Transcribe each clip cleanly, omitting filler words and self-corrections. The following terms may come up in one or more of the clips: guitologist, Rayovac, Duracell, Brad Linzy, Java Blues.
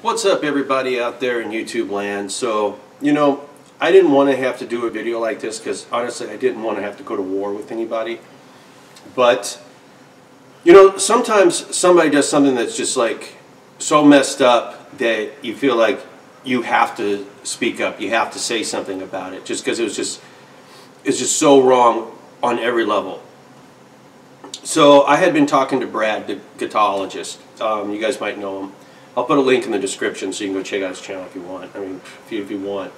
What's up everybody out there in YouTube land? So, you know, I didn't want to have to do a video like this because honestly I didn't want to have to go to war with anybody. But, you know, sometimes somebody does something that's just like so messed up that you feel like you have to speak up, you have to say something about it just because it's just so wrong on every level. So I had been talking to Brad, the guitologist. You guys might know him. I'll put a link in the description so you can go check out his channel if you want. I mean, if you want.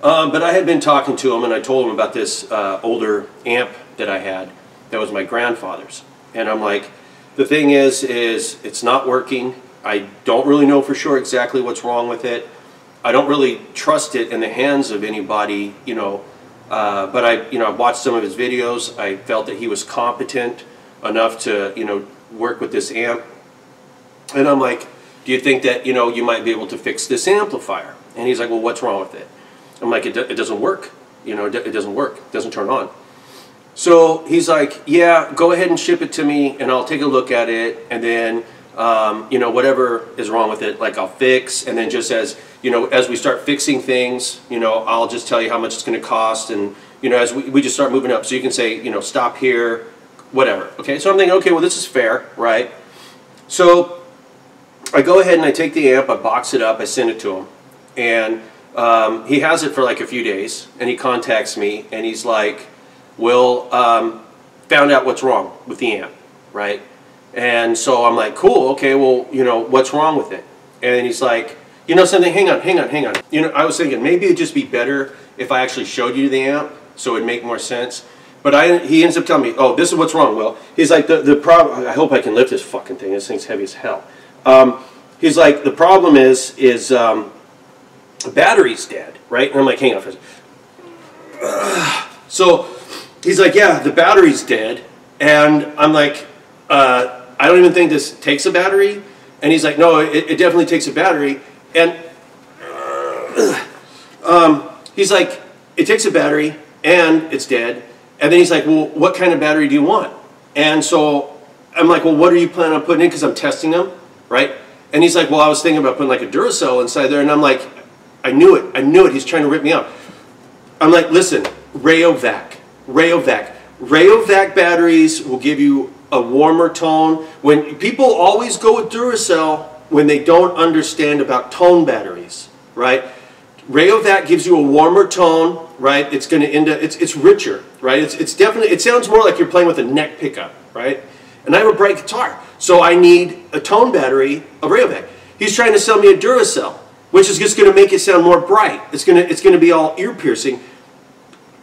But I had been talking to him and I told him about this older amp that I had that was my grandfather's. And I'm like, the thing is it's not working. I don't really know for sure exactly what's wrong with it. I don't really trust it in the hands of anybody, you know. But I watched some of his videos. I felt that he was competent enough to, you know, work with this amp. And I'm like, do you think that, you know, you might be able to fix this amplifier? And he's like, well, what's wrong with it? I'm like, it doesn't work. You know, it doesn't work. It doesn't turn on. So he's like, yeah, go ahead and ship it to me and I'll take a look at it. And then, you know, whatever is wrong with it, like I'll fix. And then just as, you know, as we start fixing things, you know, I'll just tell you how much it's going to cost. And, you know, as we just start moving up. So you can say, you know, stop here, whatever. Okay. So I'm thinking, okay, well, this is fair, right? So I go ahead and I take the amp, I box it up, I send it to him. And he has it for like a few days. And he contacts me and he's like, well, found out what's wrong with the amp, right? And so I'm like, cool, okay, well, you know, what's wrong with it? And he's like, you know something, hang on. You know, I was thinking maybe it'd just be better if I actually showed you the amp, so it'd make more sense. But he ends up telling me, oh, this is what's wrong. Well, he's like, the problem, I hope I can lift this fucking thing, this thing's heavy as hell. He's like, the problem is the battery's dead, right? And I'm like, hang on for a second. So he's like, yeah, the battery's dead. And I'm like, I don't even think this takes a battery. And he's like, no, it definitely takes a battery. And he's like, it takes a battery and it's dead. And then he's like, well, what kind of battery do you want? And so I'm like, well, what are you planning on putting in? Because I'm testing them, right? And he's like, well, I was thinking about putting like a Duracell inside there. And I'm like, I knew it. He's trying to rip me up. I'm like, listen, Rayovac batteries will give you a warmer tone. When people always go with Duracell when they don't understand about tone batteries, right? Rayovac gives you a warmer tone, right? It's going to end up, it's richer, right? It's definitely, it sounds more like you're playing with a neck pickup, right? And I have a bright guitar, so I need a tone battery of Rayovac. He's trying to sell me a Duracell, which is just going to make it sound more bright. It's going to be all ear piercing.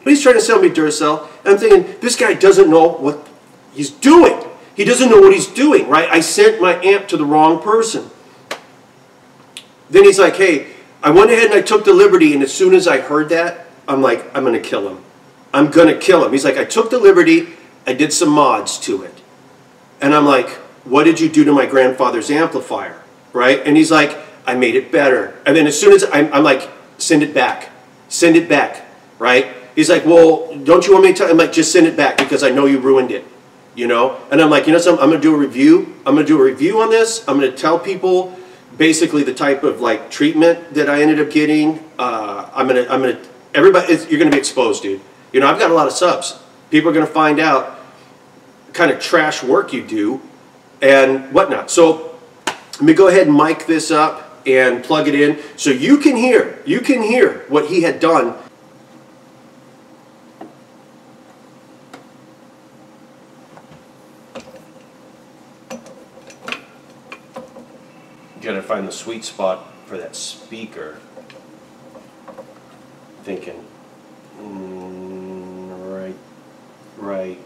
But he's trying to sell me Duracell, and I'm thinking, this guy doesn't know what he's doing. He doesn't know what he's doing, right? I sent my amp to the wrong person. Then he's like, hey, I went ahead and I took the liberty, and as soon as I heard that, I'm like, I'm going to kill him. I'm going to kill him. He's like, I took the liberty, I did some mods to it. And I'm like, what did you do to my grandfather's amplifier, right? And he's like, I made it better. And then as soon as, I'm like, send it back, right? He's like, well, don't you want me to tell you? I'm like, just send it back because I know you ruined it. You know, and I'm like, you know something, I'm going to do a review. I'm going to do a review on this. I'm going to tell people basically the type of like treatment that I ended up getting. I'm going to, everybody, you're going to be exposed, dude. You know, I've got a lot of subs. People are going to find out the kind of trash work you do and whatnot. So let me go ahead and mic this up and plug it in so you can hear what he had done. Gotta find the sweet spot for that speaker. Thinking, right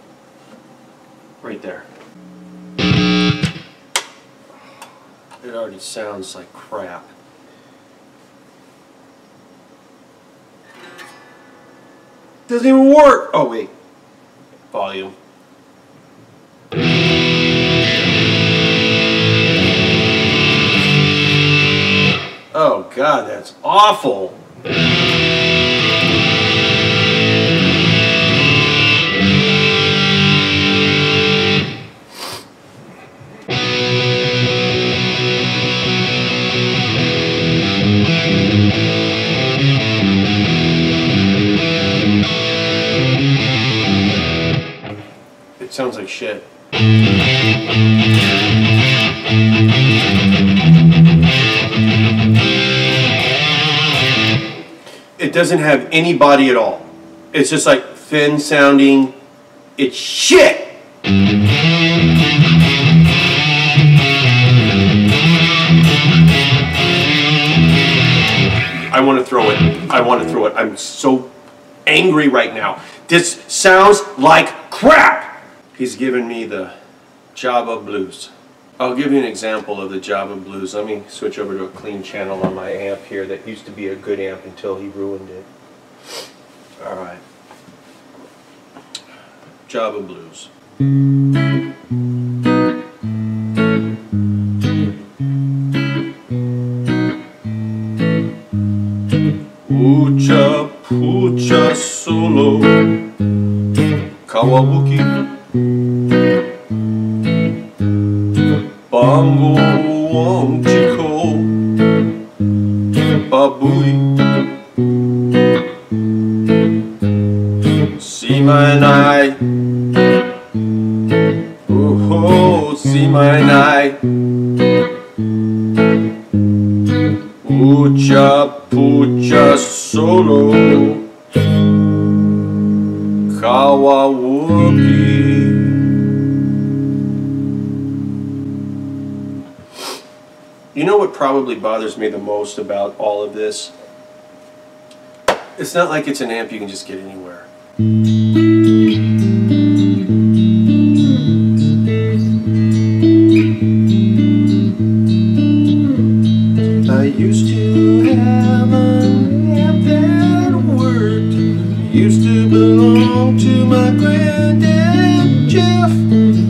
there. It already sounds like crap. Doesn't even work. Oh wait, volume. Oh God, that's awful. shit. It doesn't have any body at all. It's just like thin sounding. It's shit! I want to throw it. I want to throw it. I'm so angry right now. This sounds like crap! He's giving me the Java Blues. I'll give you an example of the Java Blues. Let me switch over to a clean channel on my amp here. That used to be a good amp until he ruined it. Alright. Java Blues. Pucha, pucha solo, kawabuki, bango wong chiko, babui, see my night, oh see my night. Pucha, pucha, solo, kawawuki. You know what probably bothers me the most about all of this? It's not like it's an amp you can just get anywhere. I used to have an amp that worked. Used to belong to my granddad Jeff,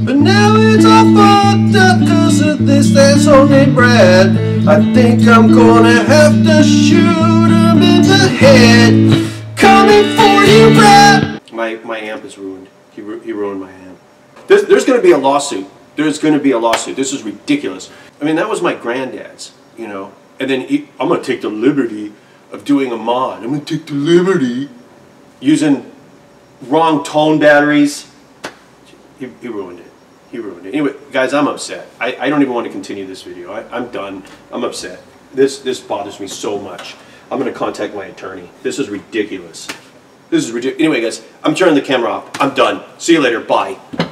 but now it's all fucked up 'cause of this that's only Brad. I think I'm gonna have to shoot him in the head. Coming for you, Brad. My amp is ruined. He ruined my amp. There's gonna be a lawsuit. There's gonna be a lawsuit. This is ridiculous. I mean, that was my granddad's, you know. And then I'm going to take the liberty of doing a mod. I'm going to take the liberty using wrong tone batteries. He ruined it. He ruined it. Anyway, guys, I'm upset. I don't even want to continue this video. I'm done. I'm upset. This bothers me so much. I'm going to contact my attorney. This is ridiculous. This is ridiculous. Anyway, guys, I'm turning the camera off. I'm done. See you later. Bye.